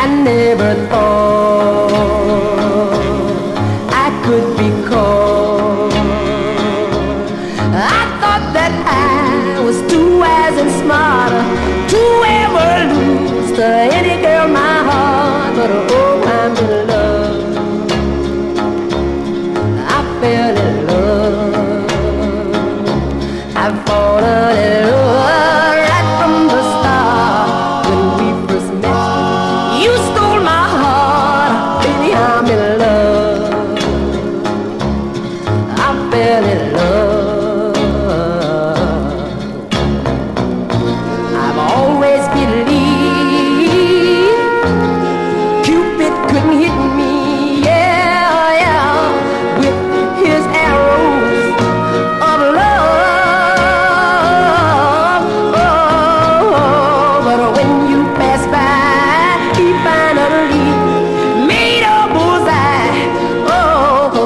I never thought I could be called. I thought that I was too wise and smarter to ever lose to any girl my heart. But oh, I'm in love. I fell in love. I've fallen in love.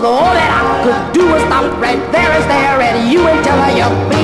All that I could do is stop right there and stare at you until I yell.